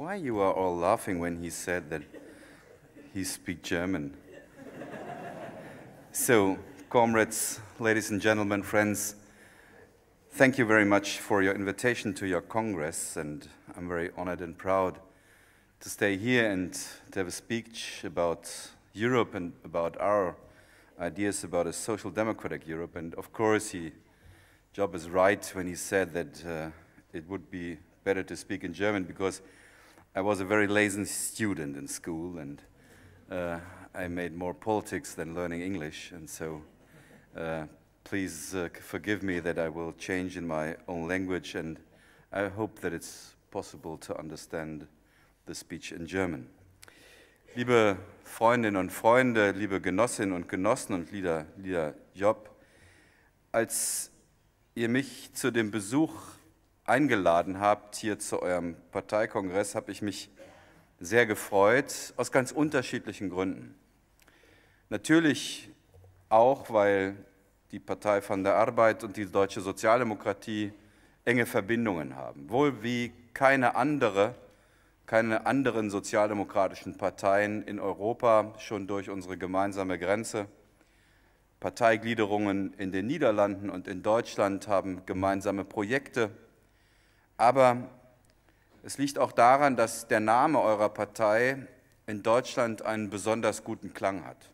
Why you are all laughing when he said that he speaks German? So, comrades, ladies and gentlemen, friends, thank you very much for your invitation to your Congress, and I'm very honored and proud to stay here and to have a speech about Europe and about our ideas about a social democratic Europe. And of course, Job is right when he said that it would be better to speak in German, because I was a very lazy student in school, and I made more politics than learning English, and so please forgive me that I will change in my own language, and I hope that it's possible to understand the speech in German. Liebe Freundinnen und Freunde, liebe Genossinnen und Genossen und lieber Job, als ihr mich zu dem Besuch eingeladen habt hier zu eurem Parteikongress, habe ich mich sehr gefreut, aus ganz unterschiedlichen Gründen. Natürlich auch, weil die Partei von der Arbeit und die deutsche Sozialdemokratie enge Verbindungen haben. Wohl wie keine anderen sozialdemokratischen Parteien in Europa, schon durch unsere gemeinsame Grenze. Parteigliederungen in den Niederlanden und in Deutschland haben gemeinsame Projekte. Aber es liegt auch daran, dass der Name eurer Partei in Deutschland einen besonders guten Klang hat.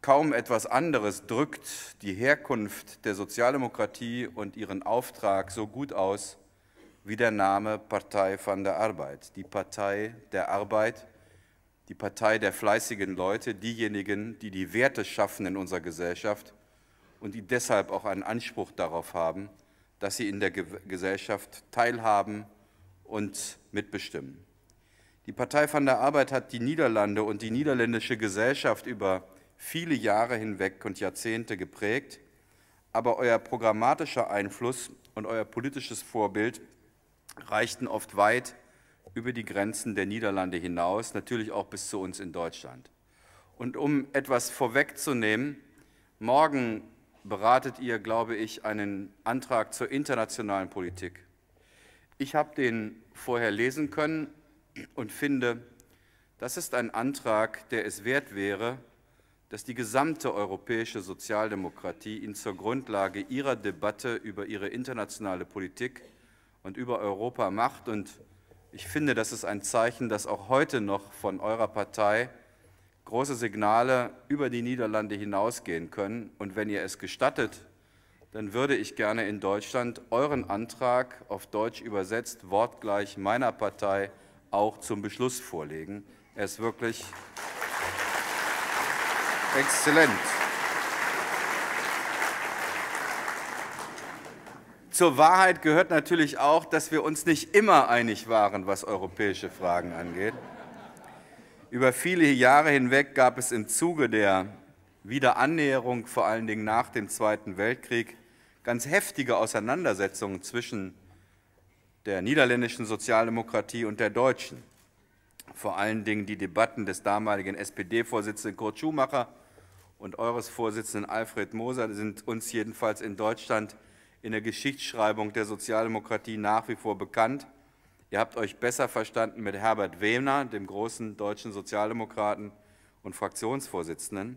Kaum etwas anderes drückt die Herkunft der Sozialdemokratie und ihren Auftrag so gut aus wie der Name Partei van der Arbeid. Die Partei der Arbeit, die Partei der fleißigen Leute, diejenigen, die die Werte schaffen in unserer Gesellschaft und die deshalb auch einen Anspruch darauf haben, dass sie in der Gesellschaft teilhaben und mitbestimmen. Die Partei van der Arbeid hat die Niederlande und die niederländische Gesellschaft über viele Jahre hinweg und Jahrzehnte geprägt, aber euer programmatischer Einfluss und euer politisches Vorbild reichten oft weit über die Grenzen der Niederlande hinaus, natürlich auch bis zu uns in Deutschland. Und um etwas vorwegzunehmen, morgen beratet ihr, glaube ich, einen Antrag zur internationalen Politik. Ich habe den vorher lesen können und finde, das ist ein Antrag, der es wert wäre, dass die gesamte europäische Sozialdemokratie ihn zur Grundlage ihrer Debatte über ihre internationale Politik und über Europa macht. Und ich finde, das ist ein Zeichen, dass auch heute noch von eurer Partei große Signale über die Niederlande hinausgehen können. Und wenn ihr es gestattet, dann würde ich gerne in Deutschland euren Antrag, auf Deutsch übersetzt, wortgleich meiner Partei, auch zum Beschluss vorlegen. Er ist wirklich exzellent. Zur Wahrheit gehört natürlich auch, dass wir uns nicht immer einig waren, was europäische Fragen angeht. Über viele Jahre hinweg gab es im Zuge der Wiederannäherung, vor allen Dingen nach dem Zweiten Weltkrieg, ganz heftige Auseinandersetzungen zwischen der niederländischen Sozialdemokratie und der deutschen. Vor allen Dingen die Debatten des damaligen SPD-Vorsitzenden Kurt Schumacher und eures Vorsitzenden Alfred Moser sind uns jedenfalls in Deutschland in der Geschichtsschreibung der Sozialdemokratie nach wie vor bekannt. Ihr habt euch besser verstanden mit Herbert Wehner, dem großen deutschen Sozialdemokraten und Fraktionsvorsitzenden.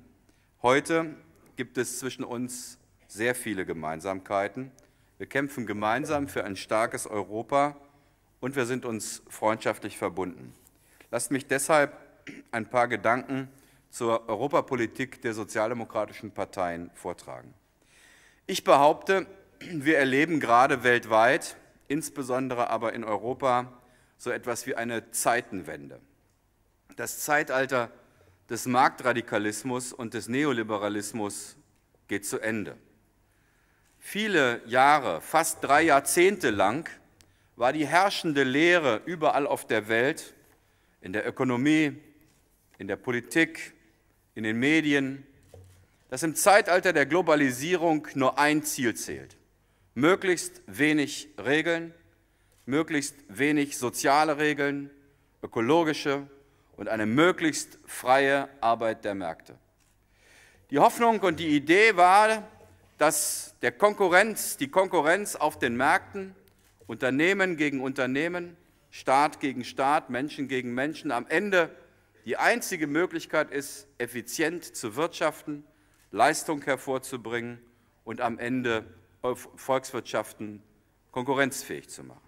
Heute gibt es zwischen uns sehr viele Gemeinsamkeiten. Wir kämpfen gemeinsam für ein starkes Europa und wir sind uns freundschaftlich verbunden. Lasst mich deshalb ein paar Gedanken zur Europapolitik der sozialdemokratischen Parteien vortragen. Ich behaupte, wir erleben gerade weltweit, insbesondere aber in Europa, so etwas wie eine Zeitenwende. Das Zeitalter des Marktradikalismus und des Neoliberalismus geht zu Ende. Viele Jahre, fast 3 Jahrzehnte lang, war die herrschende Lehre überall auf der Welt, in der Ökonomie, in der Politik, in den Medien, dass im Zeitalter der Globalisierung nur ein Ziel zählt: möglichst wenig Regeln, möglichst wenig soziale Regeln, ökologische und eine möglichst freie Arbeit der Märkte. Die Hoffnung und die Idee war, dass die Konkurrenz auf den Märkten, Unternehmen gegen Unternehmen, Staat gegen Staat, Menschen gegen Menschen. Am Ende die einzige Möglichkeit ist, effizient zu wirtschaften, Leistung hervorzubringen und am Ende Volkswirtschaften konkurrenzfähig zu machen.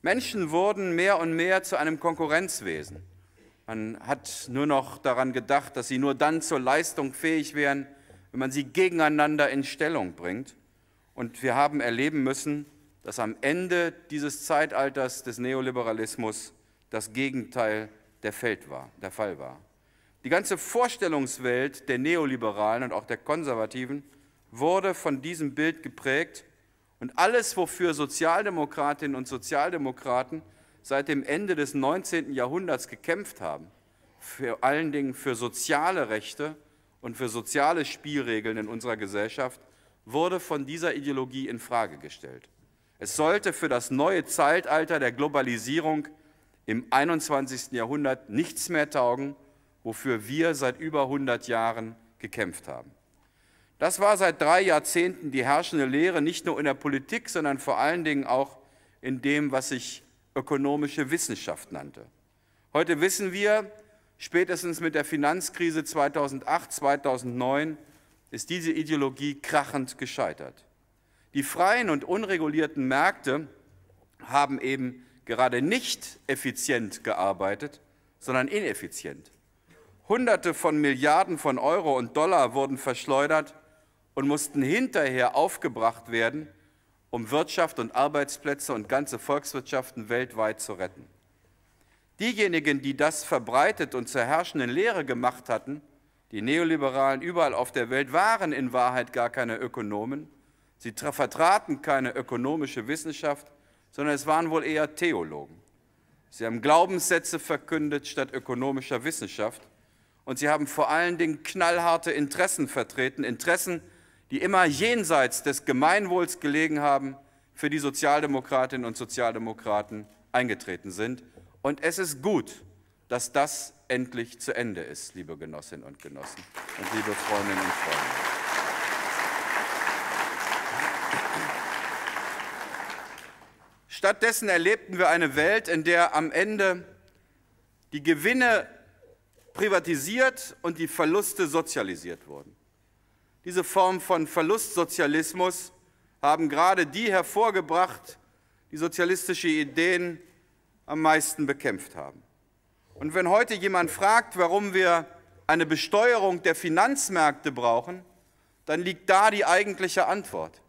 Menschen wurden mehr und mehr zu einem Konkurrenzwesen. Man hat nur noch daran gedacht, dass sie nur dann zur Leistung fähig wären, wenn man sie gegeneinander in Stellung bringt. Und wir haben erleben müssen, dass am Ende dieses Zeitalters des Neoliberalismus das Gegenteil der Fall war. Die ganze Vorstellungswelt der Neoliberalen und auch der Konservativen wurde von diesem Bild geprägt. Und alles, wofür Sozialdemokratinnen und Sozialdemokraten seit dem Ende des 19. Jahrhunderts gekämpft haben, vor allen Dingen für soziale Rechte und für soziale Spielregeln in unserer Gesellschaft, wurde von dieser Ideologie infrage gestellt. Es sollte für das neue Zeitalter der Globalisierung im 21. Jahrhundert nichts mehr taugen, wofür wir seit über 100 Jahren gekämpft haben. Das war seit 3 Jahrzehnten die herrschende Lehre, nicht nur in der Politik, sondern vor allen Dingen auch in dem, was sich ökonomische Wissenschaft nannte. Heute wissen wir, spätestens mit der Finanzkrise 2008, 2009 ist diese Ideologie krachend gescheitert. Die freien und unregulierten Märkte haben eben gerade nicht effizient gearbeitet, sondern ineffizient. Hunderte von Milliarden von Euro und Dollar wurden verschleudert und mussten hinterher aufgebracht werden, um Wirtschaft und Arbeitsplätze und ganze Volkswirtschaften weltweit zu retten. Diejenigen, die das verbreitet und zur herrschenden Lehre gemacht hatten, die Neoliberalen überall auf der Welt, waren in Wahrheit gar keine Ökonomen. Sie vertraten keine ökonomische Wissenschaft, sondern es waren wohl eher Theologen. Sie haben Glaubenssätze verkündet statt ökonomischer Wissenschaft. Und sie haben vor allen Dingen knallharte Interessen vertreten, Interessen, die immer jenseits des Gemeinwohls gelegen haben, für die Sozialdemokratinnen und Sozialdemokraten eingetreten sind. Und es ist gut, dass das endlich zu Ende ist, liebe Genossinnen und Genossen und liebe Freundinnen und Freunde. Stattdessen erlebten wir eine Welt, in der am Ende die Gewinne privatisiert und die Verluste sozialisiert wurden. Diese Form von Verlustsozialismus haben gerade die hervorgebracht, die sozialistische Ideen am meisten bekämpft haben. Und wenn heute jemand fragt, warum wir eine Besteuerung der Finanzmärkte brauchen, dann liegt da die eigentliche Antwort.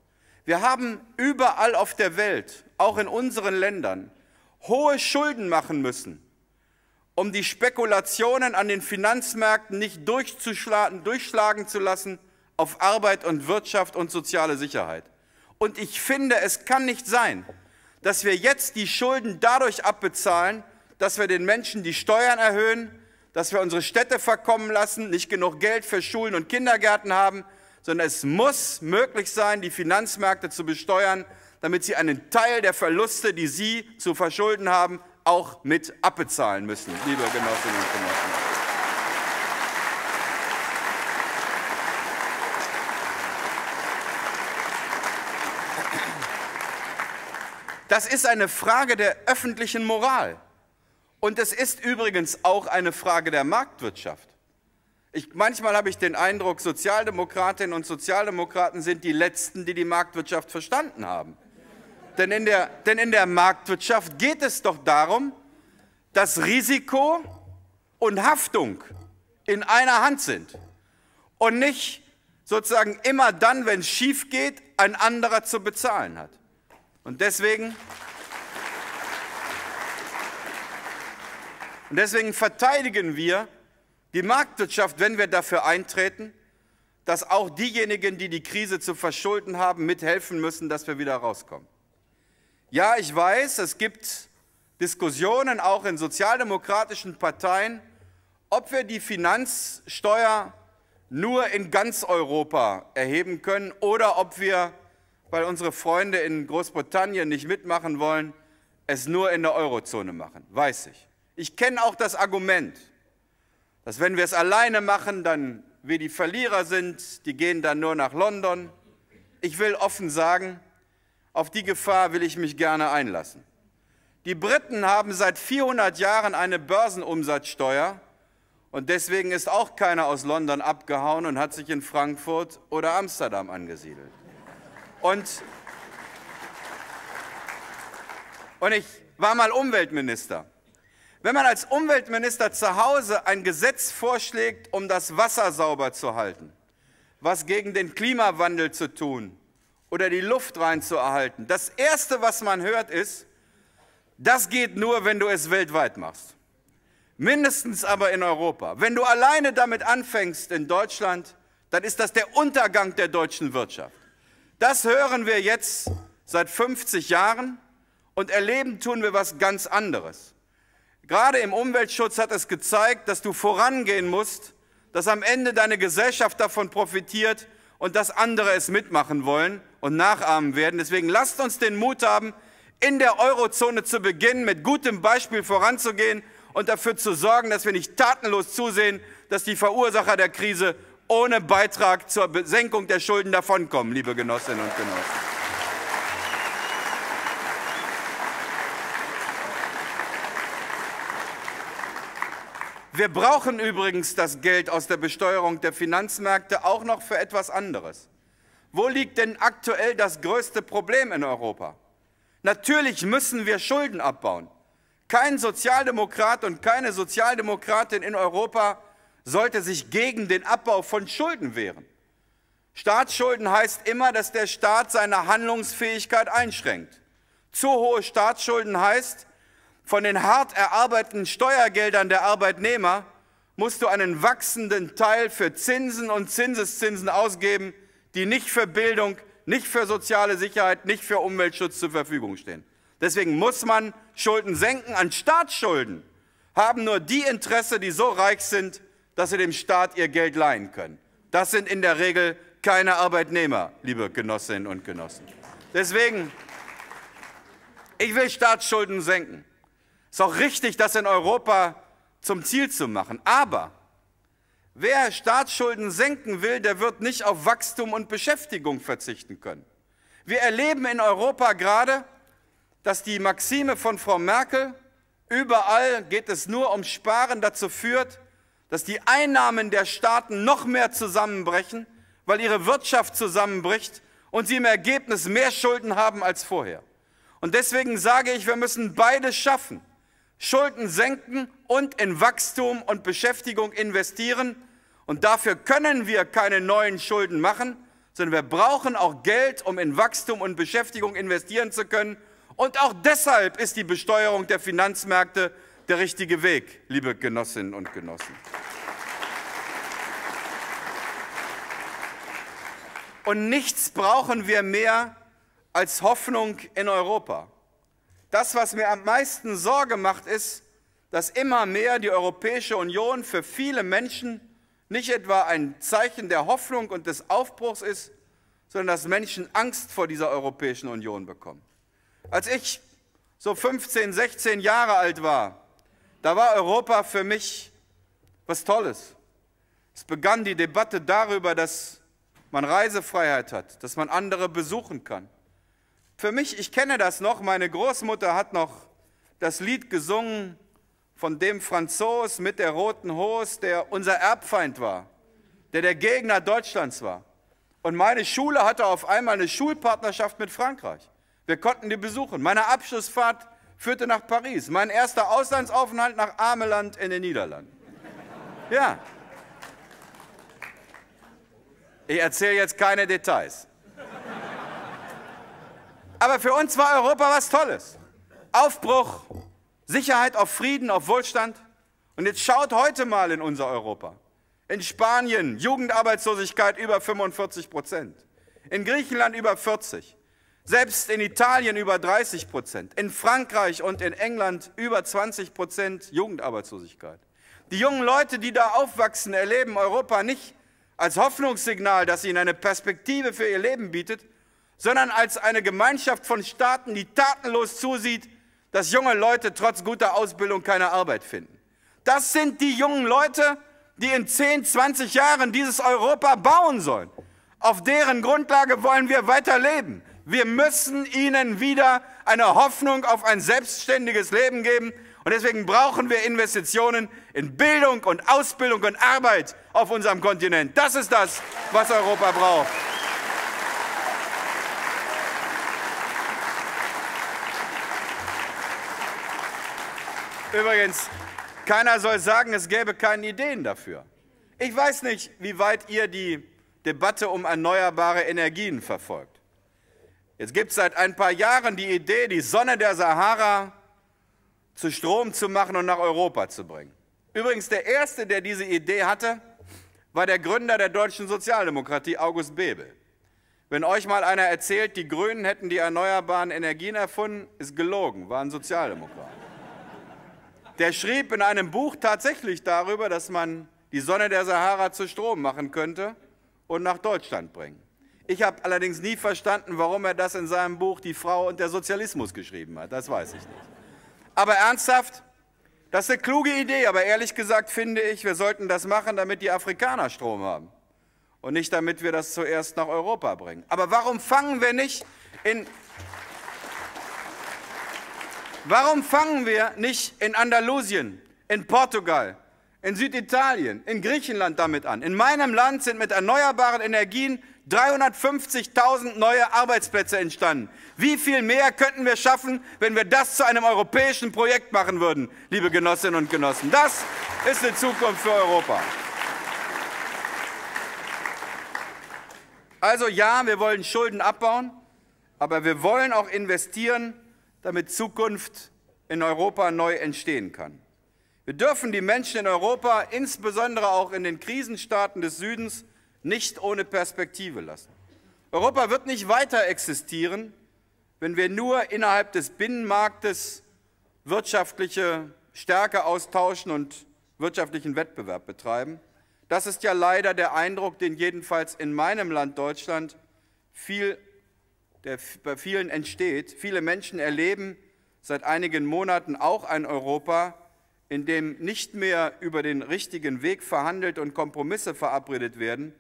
Wir haben überall auf der Welt, auch in unseren Ländern, hohe Schulden machen müssen, um die Spekulationen an den Finanzmärkten nicht durchschlagen zu lassen auf Arbeit und Wirtschaft und soziale Sicherheit. Und ich finde, es kann nicht sein, dass wir jetzt die Schulden dadurch abbezahlen, dass wir den Menschen die Steuern erhöhen, dass wir unsere Städte verkommen lassen, nicht genug Geld für Schulen und Kindergärten haben, sondern es muss möglich sein, die Finanzmärkte zu besteuern, damit sie einen Teil der Verluste, die sie zu verschulden haben, auch mit abbezahlen müssen, liebe Genossinnen und Genossen. Das ist eine Frage der öffentlichen Moral. Und es ist übrigens auch eine Frage der Marktwirtschaft. Manchmal habe ich den Eindruck, Sozialdemokratinnen und Sozialdemokraten sind die Letzten, die die Marktwirtschaft verstanden haben. Denn in der Marktwirtschaft geht es doch darum, dass Risiko und Haftung in einer Hand sind und nicht sozusagen immer dann, wenn es schief geht, ein anderer zu bezahlen hat. Und deswegen verteidigen wir die Marktwirtschaft, wenn wir dafür eintreten, dass auch diejenigen, die die Krise zu verschulden haben, mithelfen müssen, dass wir wieder rauskommen. Ja, ich weiß, es gibt Diskussionen auch in sozialdemokratischen Parteien, ob wir die Finanzsteuer nur in ganz Europa erheben können oder ob wir, weil unsere Freunde in Großbritannien nicht mitmachen wollen, es nur in der Eurozone machen, weiß ich. Ich kenne auch das Argument, dass wenn wir es alleine machen, dann wir die Verlierer sind, die gehen dann nur nach London. Ich will offen sagen, auf die Gefahr will ich mich gerne einlassen. Die Briten haben seit 400 Jahren eine Börsenumsatzsteuer, und deswegen ist auch keiner aus London abgehauen und hat sich in Frankfurt oder Amsterdam angesiedelt. Und ich war mal Umweltminister. Wenn man als Umweltminister zu Hause ein Gesetz vorschlägt, um das Wasser sauber zu halten, was gegen den Klimawandel zu tun oder die Luft rein zu erhalten, das Erste, was man hört, ist, das geht nur, wenn du es weltweit machst. Mindestens aber in Europa. Wenn du alleine damit anfängst in Deutschland, dann ist das der Untergang der deutschen Wirtschaft. Das hören wir jetzt seit 50 Jahren und erleben tun wir was ganz anderes. Gerade im Umweltschutz hat es gezeigt, dass du vorangehen musst, dass am Ende deine Gesellschaft davon profitiert und dass andere es mitmachen wollen und nachahmen werden. Deswegen lasst uns den Mut haben, in der Eurozone zu beginnen, mit gutem Beispiel voranzugehen und dafür zu sorgen, dass wir nicht tatenlos zusehen, dass die Verursacher der Krise ohne Beitrag zur Senkung der Schulden davonkommen, liebe Genossinnen und Genossen. Wir brauchen übrigens das Geld aus der Besteuerung der Finanzmärkte auch noch für etwas anderes. Wo liegt denn aktuell das größte Problem in Europa? Natürlich müssen wir Schulden abbauen. Kein Sozialdemokrat und keine Sozialdemokratin in Europa sollte sich gegen den Abbau von Schulden wehren. Staatsschulden heißt immer, dass der Staat seine Handlungsfähigkeit einschränkt. Zu hohe Staatsschulden heißt, von den hart erarbeiteten Steuergeldern der Arbeitnehmer musst du einen wachsenden Teil für Zinsen und Zinseszinsen ausgeben, die nicht für Bildung, nicht für soziale Sicherheit, nicht für Umweltschutz zur Verfügung stehen. Deswegen muss man Schulden senken. An Staatsschulden haben nur die Interesse, die so reich sind, dass sie dem Staat ihr Geld leihen können. Das sind in der Regel keine Arbeitnehmer, liebe Genossinnen und Genossen. Deswegen, ich will Staatsschulden senken. Es ist auch richtig, das in Europa zum Ziel zu machen. Aber wer Staatsschulden senken will, der wird nicht auf Wachstum und Beschäftigung verzichten können. Wir erleben in Europa gerade, dass die Maxime von Frau Merkel, überall geht es nur um Sparen, dazu führt, dass die Einnahmen der Staaten noch mehr zusammenbrechen, weil ihre Wirtschaft zusammenbricht und sie im Ergebnis mehr Schulden haben als vorher. Und deswegen sage ich, wir müssen beides schaffen. Schulden senken und in Wachstum und Beschäftigung investieren. Und dafür können wir keine neuen Schulden machen, sondern wir brauchen auch Geld, um in Wachstum und Beschäftigung investieren zu können. Und auch deshalb ist die Besteuerung der Finanzmärkte der richtige Weg, liebe Genossinnen und Genossen. Und nichts brauchen wir mehr als Hoffnung in Europa. Das, was mir am meisten Sorge macht, ist, dass immer mehr die Europäische Union für viele Menschen nicht etwa ein Zeichen der Hoffnung und des Aufbruchs ist, sondern dass Menschen Angst vor dieser Europäischen Union bekommen. Als ich so 15, 16 Jahre alt war, da war Europa für mich was Tolles. Es begann die Debatte darüber, dass man Reisefreiheit hat, dass man andere besuchen kann. Für mich, ich kenne das noch, meine Großmutter hat noch das Lied gesungen von dem Franzos mit der roten Hose, der unser Erbfeind war, der Gegner Deutschlands war. Und meine Schule hatte auf einmal eine Schulpartnerschaft mit Frankreich. Wir konnten die besuchen. Meine Abschlussfahrt führte nach Paris, mein erster Auslandsaufenthalt nach Ameland in den Niederlanden. Ja. Ich erzähle jetzt keine Details. Aber für uns war Europa was Tolles. Aufbruch, Sicherheit auf Frieden, auf Wohlstand. Und jetzt schaut heute mal in unser Europa. In Spanien Jugendarbeitslosigkeit über 45%. In Griechenland über 40%. Selbst in Italien über 30%. In Frankreich und in England über 20% Jugendarbeitslosigkeit. Die jungen Leute, die da aufwachsen, erleben Europa nicht als Hoffnungssignal, das ihnen eine Perspektive für ihr Leben bietet, sondern als eine Gemeinschaft von Staaten, die tatenlos zusieht, dass junge Leute trotz guter Ausbildung keine Arbeit finden. Das sind die jungen Leute, die in 10, 20 Jahren dieses Europa bauen sollen. Auf deren Grundlage wollen wir weiterleben. Wir müssen ihnen wieder eine Hoffnung auf ein selbstständiges Leben geben. Und deswegen brauchen wir Investitionen in Bildung und Ausbildung und Arbeit auf unserem Kontinent. Das ist das, was Europa braucht. Übrigens, keiner soll sagen, es gäbe keine Ideen dafür. Ich weiß nicht, wie weit ihr die Debatte um erneuerbare Energien verfolgt. Jetzt gibt es seit ein paar Jahren die Idee, die Sonne der Sahara zu Strom zu machen und nach Europa zu bringen. Übrigens, der Erste, der diese Idee hatte, war der Gründer der deutschen Sozialdemokratie, August Bebel. Wenn euch mal einer erzählt, die Grünen hätten die erneuerbaren Energien erfunden, ist gelogen, war ein Sozialdemokrat. Der schrieb in einem Buch tatsächlich darüber, dass man die Sonne der Sahara zu Strom machen könnte und nach Deutschland bringen. Ich habe allerdings nie verstanden, warum er das in seinem Buch Die Frau und der Sozialismus geschrieben hat. Das weiß ich nicht. Aber ernsthaft, das ist eine kluge Idee. Aber ehrlich gesagt finde ich, wir sollten das machen, damit die Afrikaner Strom haben. Und nicht, damit wir das zuerst nach Europa bringen. Aber warum fangen wir nicht in Andalusien, in Portugal, in Süditalien, in Griechenland damit an? In meinem Land sind mit erneuerbaren Energien 350.000 neue Arbeitsplätze entstanden. Wie viel mehr könnten wir schaffen, wenn wir das zu einem europäischen Projekt machen würden, liebe Genossinnen und Genossen? Das ist eine Zukunft für Europa. Also ja, wir wollen Schulden abbauen, aber wir wollen auch investieren, damit Zukunft in Europa neu entstehen kann. Wir dürfen die Menschen in Europa, insbesondere auch in den Krisenstaaten des Südens, nicht ohne Perspektive lassen. Europa wird nicht weiter existieren, wenn wir nur innerhalb des Binnenmarktes wirtschaftliche Stärke austauschen und wirtschaftlichen Wettbewerb betreiben. Das ist ja leider der Eindruck, den jedenfalls in meinem Land Deutschland bei vielen entsteht. Viele Menschen erleben seit einigen Monaten auch ein Europa, in dem nicht mehr über den richtigen Weg verhandelt und Kompromisse verabredet werden,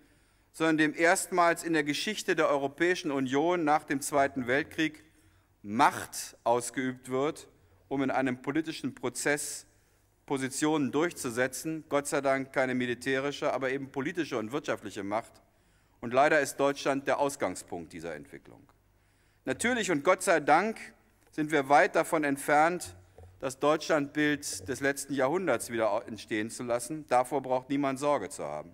sondern dem erstmals in der Geschichte der Europäischen Union nach dem Zweiten Weltkrieg Macht ausgeübt wird, um in einem politischen Prozess Positionen durchzusetzen. Gott sei Dank keine militärische, aber eben politische und wirtschaftliche Macht. Und leider ist Deutschland der Ausgangspunkt dieser Entwicklung. Natürlich und Gott sei Dank sind wir weit davon entfernt, das Deutschlandbild des letzten Jahrhunderts wieder entstehen zu lassen. Davor braucht niemand Sorge zu haben.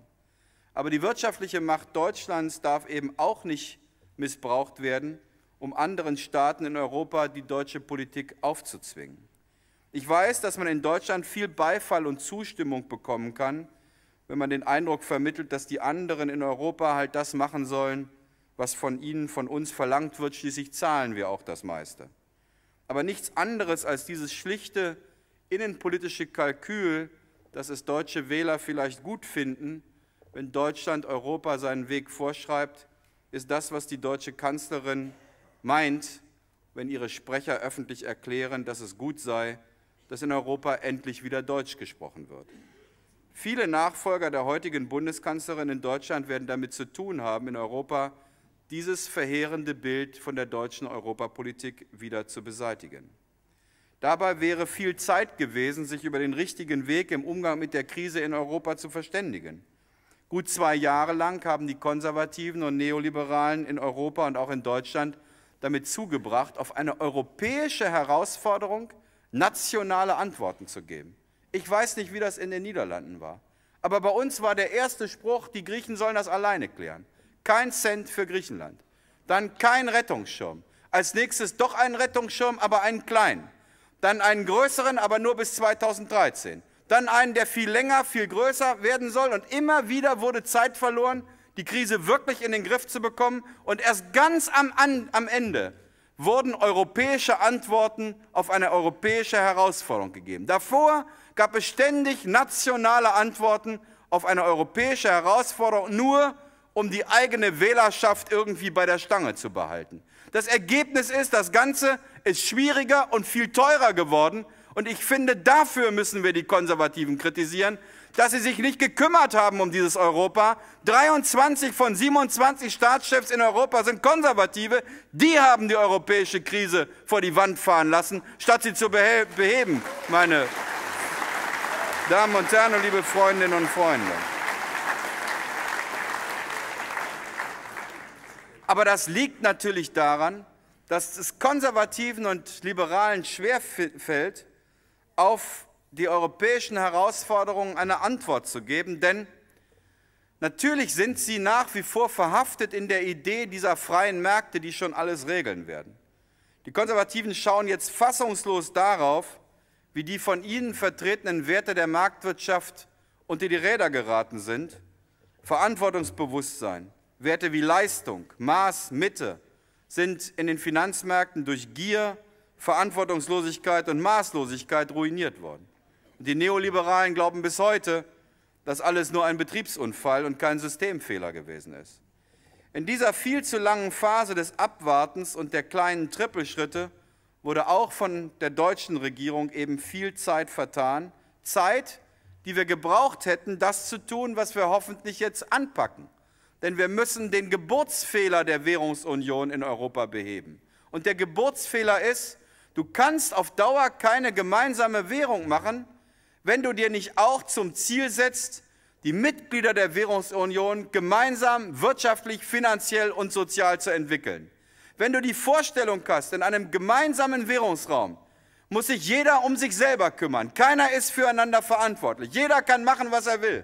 Aber die wirtschaftliche Macht Deutschlands darf eben auch nicht missbraucht werden, um anderen Staaten in Europa die deutsche Politik aufzuzwingen. Ich weiß, dass man in Deutschland viel Beifall und Zustimmung bekommen kann, wenn man den Eindruck vermittelt, dass die anderen in Europa halt das machen sollen, was von ihnen, von uns verlangt wird. Schließlich zahlen wir auch das meiste. Aber nichts anderes als dieses schlichte innenpolitische Kalkül, dass es deutsche Wähler vielleicht gut finden, wenn Deutschland Europa seinen Weg vorschreibt, ist das, was die deutsche Kanzlerin meint, wenn ihre Sprecher öffentlich erklären, dass es gut sei, dass in Europa endlich wieder Deutsch gesprochen wird. Viele Nachfolger der heutigen Bundeskanzlerin in Deutschland werden damit zu tun haben, in Europa dieses verheerende Bild von der deutschen Europapolitik wieder zu beseitigen. Dabei wäre viel Zeit gewesen, sich über den richtigen Weg im Umgang mit der Krise in Europa zu verständigen. Gut 2 Jahre lang haben die Konservativen und Neoliberalen in Europa und auch in Deutschland damit zugebracht, auf eine europäische Herausforderung nationale Antworten zu geben. Ich weiß nicht, wie das in den Niederlanden war, aber bei uns war der erste Spruch, die Griechen sollen das alleine klären. Kein Cent für Griechenland. Dann kein Rettungsschirm. Als nächstes doch einen Rettungsschirm, aber einen kleinen. Dann einen größeren, aber nur bis 2013. Dann einen, der viel länger, viel größer werden soll. Und immer wieder wurde Zeit verloren, die Krise wirklich in den Griff zu bekommen. Und erst ganz am Ende wurden europäische Antworten auf eine europäische Herausforderung gegeben. Davor gab es ständig nationale Antworten auf eine europäische Herausforderung, nur um die eigene Wählerschaft irgendwie bei der Stange zu behalten. Das Ergebnis ist, das Ganze ist schwieriger und viel teurer geworden Und ich finde, dafür müssen wir die Konservativen kritisieren, dass sie sich nicht gekümmert haben um dieses Europa. 23 von 27 Staatschefs in Europa sind Konservative. Die haben die europäische Krise vor die Wand fahren lassen, statt sie zu beheben, meine Damen und Herren und liebe Freundinnen und Freunde. Aber das liegt natürlich daran, dass es Konservativen und Liberalen schwerfällt, auf die europäischen Herausforderungen eine Antwort zu geben, denn natürlich sind sie nach wie vor verhaftet in der Idee dieser freien Märkte, die schon alles regeln werden. Die Konservativen schauen jetzt fassungslos darauf, wie die von ihnen vertretenen Werte der Marktwirtschaft unter die Räder geraten sind. Verantwortungsbewusstsein, Werte wie Leistung, Maß, Mitte sind in den Finanzmärkten durch Gier, Verantwortungslosigkeit und Maßlosigkeit ruiniert worden. Und die Neoliberalen glauben bis heute, dass alles nur ein Betriebsunfall und kein Systemfehler gewesen ist. In dieser viel zu langen Phase des Abwartens und der kleinen Trippelschritte wurde auch von der deutschen Regierung eben viel Zeit vertan. Zeit, die wir gebraucht hätten, das zu tun, was wir hoffentlich jetzt anpacken. Denn wir müssen den Geburtsfehler der Währungsunion in Europa beheben. Und der Geburtsfehler ist, du kannst auf Dauer keine gemeinsame Währung machen, wenn du dir nicht auch zum Ziel setzt, die Mitglieder der Währungsunion gemeinsam wirtschaftlich, finanziell und sozial zu entwickeln. Wenn du die Vorstellung hast, in einem gemeinsamen Währungsraum muss sich jeder um sich selber kümmern. Keiner ist füreinander verantwortlich. Jeder kann machen, was er will.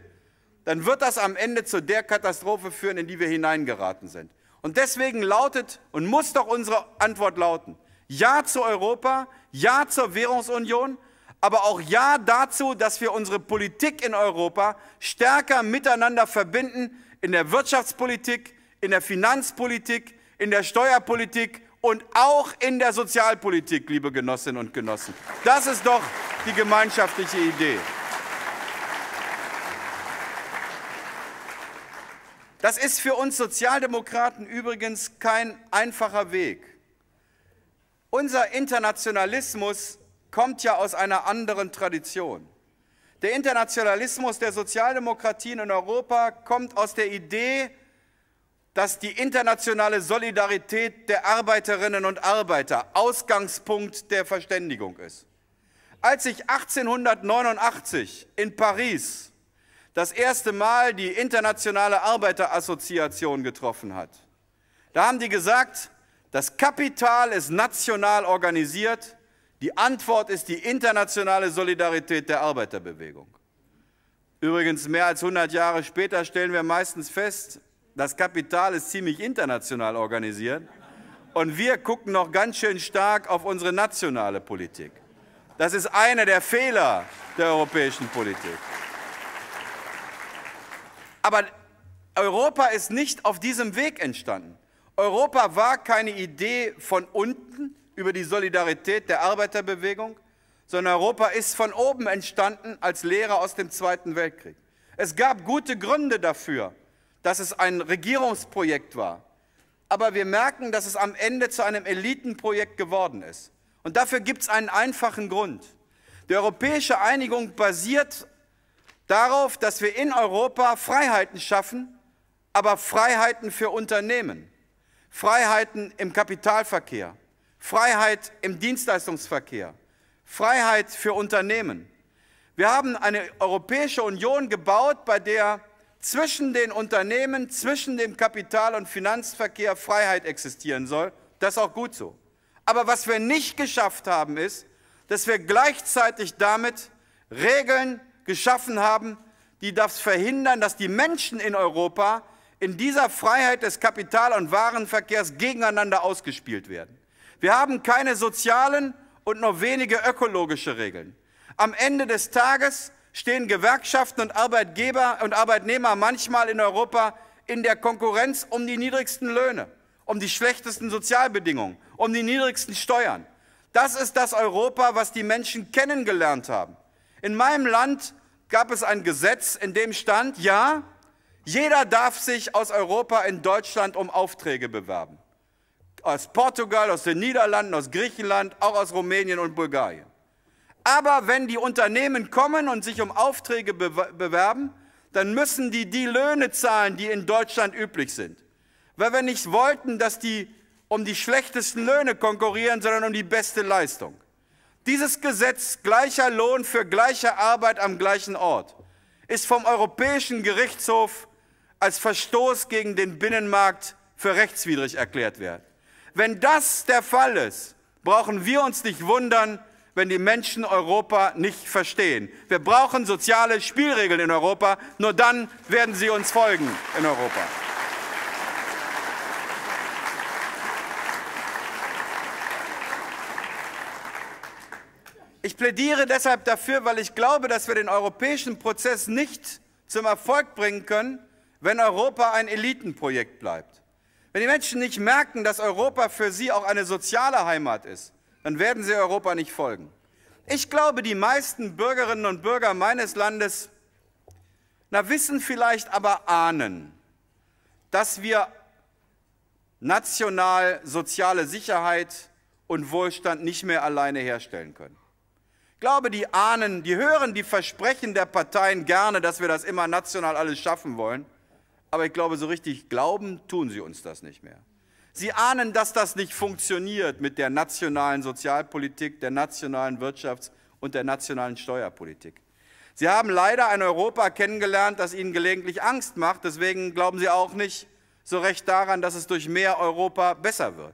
Dann wird das am Ende zu der Katastrophe führen, in die wir hineingeraten sind. Und deswegen lautet und muss doch unsere Antwort lauten: Ja zu Europa, Ja zur Währungsunion, aber auch Ja dazu, dass wir unsere Politik in Europa stärker miteinander verbinden, in der Wirtschaftspolitik, in der Finanzpolitik, in der Steuerpolitik und auch in der Sozialpolitik, liebe Genossinnen und Genossen. Das ist doch die gemeinschaftliche Idee. Das ist für uns Sozialdemokraten übrigens kein einfacher Weg. Unser Internationalismus kommt ja aus einer anderen Tradition. Der Internationalismus der Sozialdemokratien in Europa kommt aus der Idee, dass die internationale Solidarität der Arbeiterinnen und Arbeiter Ausgangspunkt der Verständigung ist. Als ich 1889 in Paris das erste Mal die Internationale Arbeiterassoziation getroffen hat. Da haben die gesagt, das Kapital ist national organisiert, die Antwort ist die internationale Solidarität der Arbeiterbewegung. Übrigens, mehr als 100 Jahre später stellen wir meistens fest, das Kapital ist ziemlich international organisiert und wir gucken noch ganz schön stark auf unsere nationale Politik. Das ist einer der Fehler der europäischen Politik. Aber Europa ist nicht auf diesem Weg entstanden. Europa war keine Idee von unten über die Solidarität der Arbeiterbewegung, sondern Europa ist von oben entstanden als Lehre aus dem Zweiten Weltkrieg. Es gab gute Gründe dafür, dass es ein Regierungsprojekt war. Aber wir merken, dass es am Ende zu einem Elitenprojekt geworden ist. Und dafür gibt es einen einfachen Grund. Die europäische Einigung basiert darauf, dass wir in Europa Freiheiten schaffen, aber Freiheiten für Unternehmen, Freiheiten im Kapitalverkehr, Freiheit im Dienstleistungsverkehr, Freiheit für Unternehmen. Wir haben eine Europäische Union gebaut, bei der zwischen den Unternehmen, zwischen dem Kapital- und Finanzverkehr Freiheit existieren soll. Das ist auch gut so. Aber was wir nicht geschafft haben, ist, dass wir gleichzeitig damit Regeln geschaffen haben, die das verhindern, dass die Menschen in Europa in dieser Freiheit des Kapital- und Warenverkehrs gegeneinander ausgespielt werden. Wir haben keine sozialen und nur wenige ökologische Regeln. Am Ende des Tages stehen Gewerkschaften und Arbeitgeber und Arbeitnehmer manchmal in Europa in der Konkurrenz um die niedrigsten Löhne, um die schlechtesten Sozialbedingungen, um die niedrigsten Steuern. Das ist das Europa, was die Menschen kennengelernt haben. In meinem Land gab es ein Gesetz, in dem stand, ja, jeder darf sich aus Europa in Deutschland um Aufträge bewerben. Aus Portugal, aus den Niederlanden, aus Griechenland, auch aus Rumänien und Bulgarien. Aber wenn die Unternehmen kommen und sich um Aufträge bewerben, dann müssen die Löhne zahlen, die in Deutschland üblich sind. Weil wir nicht wollten, dass die um die schlechtesten Löhne konkurrieren, sondern um die beste Leistung. Dieses Gesetz, gleicher Lohn für gleiche Arbeit am gleichen Ort, ist vom Europäischen Gerichtshof als Verstoß gegen den Binnenmarkt für rechtswidrig erklärt werden. Wenn das der Fall ist, brauchen wir uns nicht wundern, wenn die Menschen Europa nicht verstehen. Wir brauchen soziale Spielregeln in Europa, nur dann werden sie uns folgen in Europa. Ich plädiere deshalb dafür, weil ich glaube, dass wir den europäischen Prozess nicht zum Erfolg bringen können, wenn Europa ein Elitenprojekt bleibt. Wenn die Menschen nicht merken, dass Europa für sie auch eine soziale Heimat ist, dann werden sie Europa nicht folgen. Ich glaube, die meisten Bürgerinnen und Bürger meines Landes wissen vielleicht, aber ahnen, dass wir national soziale Sicherheit und Wohlstand nicht mehr alleine herstellen können. Ich glaube, die ahnen, die hören die Versprechen der Parteien gerne, dass wir das immer national alles schaffen wollen, aber ich glaube, so richtig glauben tun sie uns das nicht mehr. Sie ahnen, dass das nicht funktioniert mit der nationalen Sozialpolitik, der nationalen Wirtschafts- und der nationalen Steuerpolitik. Sie haben leider ein Europa kennengelernt, das ihnen gelegentlich Angst macht, deswegen glauben sie auch nicht so recht daran, dass es durch mehr Europa besser wird.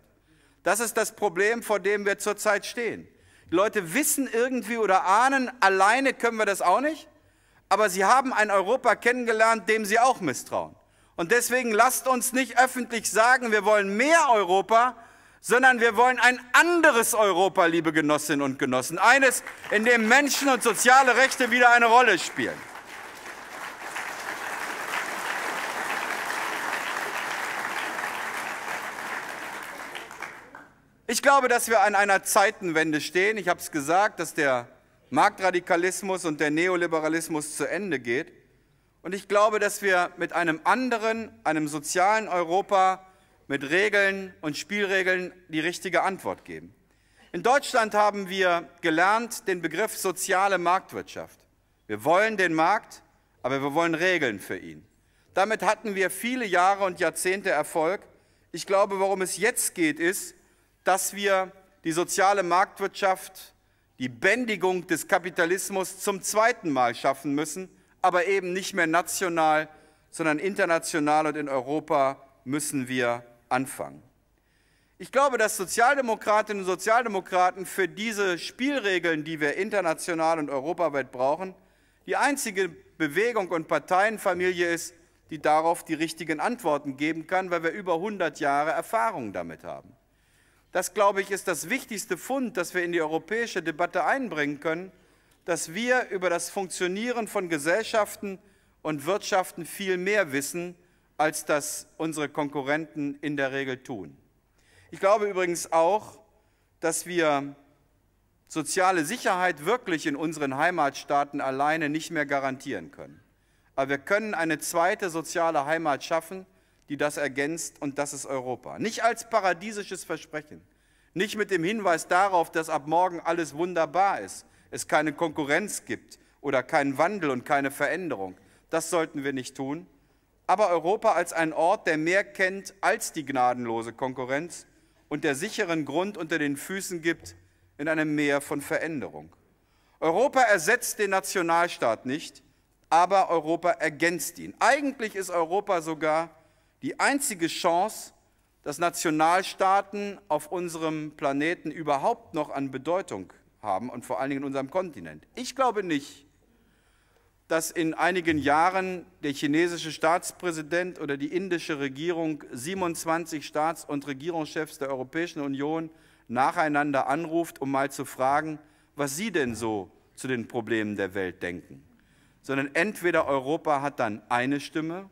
Das ist das Problem, vor dem wir zurzeit stehen. Die Leute wissen irgendwie oder ahnen, alleine können wir das auch nicht, aber sie haben ein Europa kennengelernt, dem sie auch misstrauen. Und deswegen lasst uns nicht öffentlich sagen, wir wollen mehr Europa, sondern wir wollen ein anderes Europa, liebe Genossinnen und Genossen. Eines, in dem Menschen und soziale Rechte wieder eine Rolle spielen. Ich glaube, dass wir an einer Zeitenwende stehen. Ich habe es gesagt, dass der Marktradikalismus und der Neoliberalismus zu Ende geht. Und ich glaube, dass wir mit einem anderen, einem sozialen Europa mit Regeln und Spielregeln die richtige Antwort geben. In Deutschland haben wir gelernt den Begriff soziale Marktwirtschaft. Wir wollen den Markt, aber wir wollen Regeln für ihn. Damit hatten wir viele Jahre und Jahrzehnte Erfolg. Ich glaube, worum es jetzt geht, ist, dass wir die soziale Marktwirtschaft, die Bändigung des Kapitalismus zum zweiten Mal schaffen müssen, aber eben nicht mehr national, sondern international, und in Europa müssen wir anfangen. Ich glaube, dass Sozialdemokratinnen und Sozialdemokraten für diese Spielregeln, die wir international und europaweit brauchen, die einzige Bewegung und Parteienfamilie ist, die darauf die richtigen Antworten geben kann, weil wir über 100 Jahre Erfahrung damit haben. Das, glaube ich, ist das wichtigste Fund, das wir in die europäische Debatte einbringen können, dass wir über das Funktionieren von Gesellschaften und Wirtschaften viel mehr wissen, als das unsere Konkurrenten in der Regel tun. Ich glaube übrigens auch, dass wir soziale Sicherheit wirklich in unseren Heimatstaaten alleine nicht mehr garantieren können. Aber wir können eine zweite soziale Heimat schaffen, die das ergänzt, und das ist Europa. Nicht als paradiesisches Versprechen, nicht mit dem Hinweis darauf, dass ab morgen alles wunderbar ist, es keine Konkurrenz gibt oder keinen Wandel und keine Veränderung. Das sollten wir nicht tun. Aber Europa als ein Ort, der mehr kennt als die gnadenlose Konkurrenz und der sicheren Grund unter den Füßen gibt in einem Meer von Veränderung. Europa ersetzt den Nationalstaat nicht, aber Europa ergänzt ihn. Eigentlich ist Europa sogar die einzige Chance, dass Nationalstaaten auf unserem Planeten überhaupt noch an Bedeutung haben und vor allen Dingen in unserem Kontinent. Ich glaube nicht, dass in einigen Jahren der chinesische Staatspräsident oder die indische Regierung 27 Staats- und Regierungschefs der Europäischen Union nacheinander anruft, um mal zu fragen, was sie denn so zu den Problemen der Welt denken. Sondern entweder Europa hat dann eine Stimme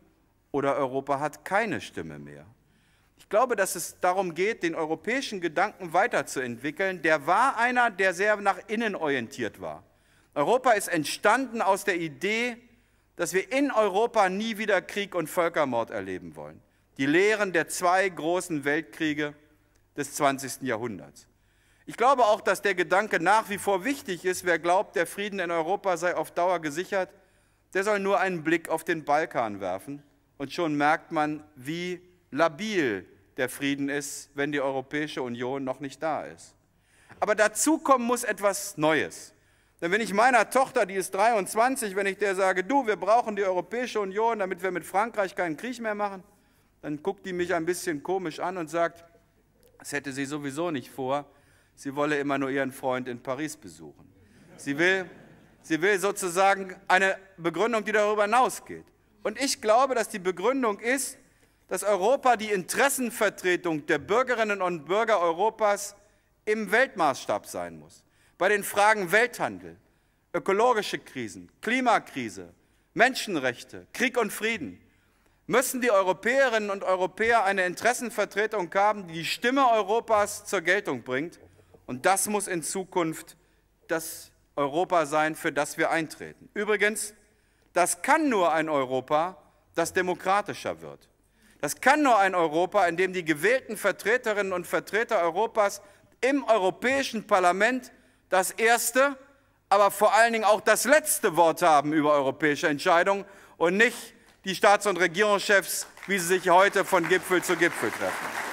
oder Europa hat keine Stimme mehr. Ich glaube, dass es darum geht, den europäischen Gedanken weiterzuentwickeln. Der war einer, der sehr nach innen orientiert war. Europa ist entstanden aus der Idee, dass wir in Europa nie wieder Krieg und Völkermord erleben wollen. Die Lehren der zwei großen Weltkriege des 20. Jahrhunderts. Ich glaube auch, dass der Gedanke nach wie vor wichtig ist, wer glaubt, der Frieden in Europa sei auf Dauer gesichert, der soll nur einen Blick auf den Balkan werfen. Und schon merkt man, wie labil der Frieden ist, wenn die Europäische Union noch nicht da ist. Aber dazu kommen muss etwas Neues. Denn wenn ich meiner Tochter, die ist 23, wenn ich der sage, du, wir brauchen die Europäische Union, damit wir mit Frankreich keinen Krieg mehr machen, dann guckt die mich ein bisschen komisch an und sagt, das hätte sie sowieso nicht vor, sie wolle immer nur ihren Freund in Paris besuchen. Sie will sozusagen eine Begründung, die darüber hinausgeht. Und ich glaube, dass die Begründung ist, dass Europa die Interessenvertretung der Bürgerinnen und Bürger Europas im Weltmaßstab sein muss. Bei den Fragen Welthandel, ökologische Krisen, Klimakrise, Menschenrechte, Krieg und Frieden müssen die Europäerinnen und Europäer eine Interessenvertretung haben, die die Stimme Europas zur Geltung bringt. Und das muss in Zukunft das Europa sein, für das wir eintreten. Übrigens, das kann nur ein Europa, das demokratischer wird. Das kann nur ein Europa, in dem die gewählten Vertreterinnen und Vertreter Europas im Europäischen Parlament das erste, aber vor allen Dingen auch das letzte Wort haben über europäische Entscheidungen und nicht die Staats- und Regierungschefs, wie sie sich heute von Gipfel zu Gipfel treffen.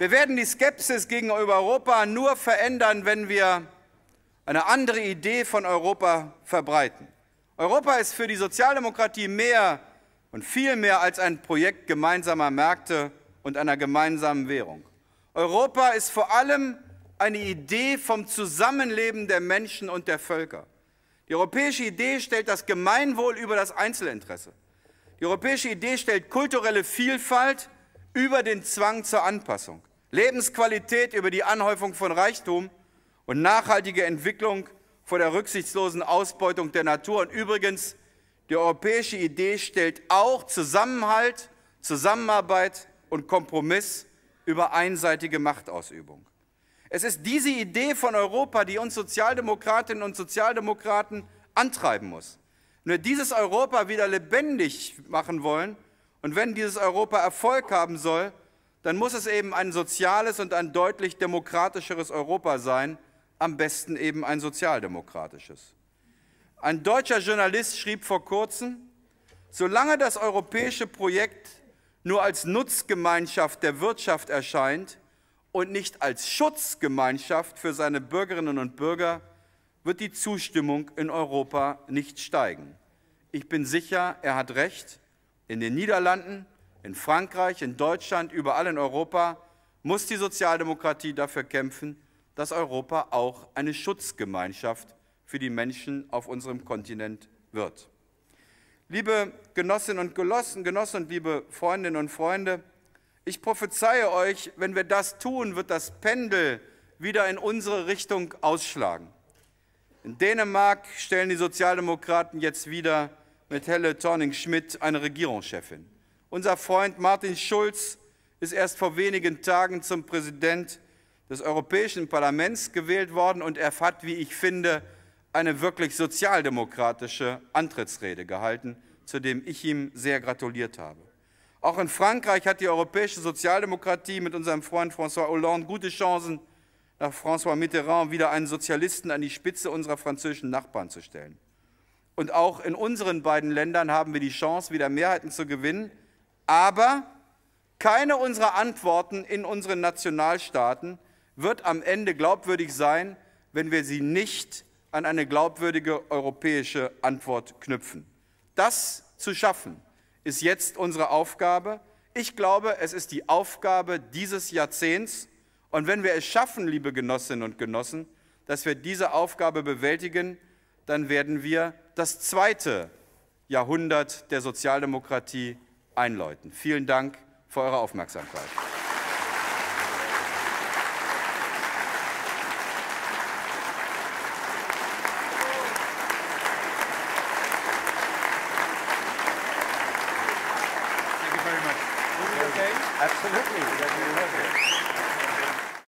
Wir werden die Skepsis gegenüber Europa nur verändern, wenn wir eine andere Idee von Europa verbreiten. Europa ist für die Sozialdemokratie mehr und viel mehr als ein Projekt gemeinsamer Märkte und einer gemeinsamen Währung. Europa ist vor allem eine Idee vom Zusammenleben der Menschen und der Völker. Die europäische Idee stellt das Gemeinwohl über das Einzelinteresse. Die europäische Idee stellt kulturelle Vielfalt über den Zwang zur Anpassung, Lebensqualität über die Anhäufung von Reichtum und nachhaltige Entwicklung vor der rücksichtslosen Ausbeutung der Natur. Und übrigens, die europäische Idee stellt auch Zusammenhalt, Zusammenarbeit und Kompromiss über einseitige Machtausübung. Es ist diese Idee von Europa, die uns Sozialdemokratinnen und Sozialdemokraten antreiben muss. Wenn wir dieses Europa wieder lebendig machen wollen und wenn dieses Europa Erfolg haben soll, dann muss es eben ein soziales und ein deutlich demokratischeres Europa sein, am besten eben ein sozialdemokratisches. Ein deutscher Journalist schrieb vor kurzem, solange das europäische Projekt nur als Nutzgemeinschaft der Wirtschaft erscheint und nicht als Schutzgemeinschaft für seine Bürgerinnen und Bürger, wird die Zustimmung in Europa nicht steigen. Ich bin sicher, er hat recht. In den Niederlanden, in Frankreich, in Deutschland, überall in Europa muss die Sozialdemokratie dafür kämpfen, dass Europa auch eine Schutzgemeinschaft für die Menschen auf unserem Kontinent wird. Liebe Genossinnen und Genossen und liebe Freundinnen und Freunde, ich prophezeie euch, wenn wir das tun, wird das Pendel wieder in unsere Richtung ausschlagen. In Dänemark stellen die Sozialdemokraten jetzt wieder mit Helle Thorning-Schmidt eine Regierungschefin. Unser Freund Martin Schulz ist erst vor wenigen Tagen zum Präsident des Europäischen Parlaments gewählt worden und er hat, wie ich finde, eine wirklich sozialdemokratische Antrittsrede gehalten, zu dem ich ihm sehr gratuliert habe. Auch in Frankreich hat die europäische Sozialdemokratie mit unserem Freund François Hollande gute Chancen, nach François Mitterrand wieder einen Sozialisten an die Spitze unserer französischen Nachbarn zu stellen. Und auch in unseren beiden Ländern haben wir die Chance, wieder Mehrheiten zu gewinnen, aber keine unserer Antworten in unseren Nationalstaaten wird am Ende glaubwürdig sein, wenn wir sie nicht an eine glaubwürdige europäische Antwort knüpfen. Das zu schaffen, ist jetzt unsere Aufgabe. Ich glaube, es ist die Aufgabe dieses Jahrzehnts. Und wenn wir es schaffen, liebe Genossinnen und Genossen, dass wir diese Aufgabe bewältigen, dann werden wir das zweite Jahrhundert der Sozialdemokratie einläuten. Vielen Dank für eure Aufmerksamkeit. Absolutely.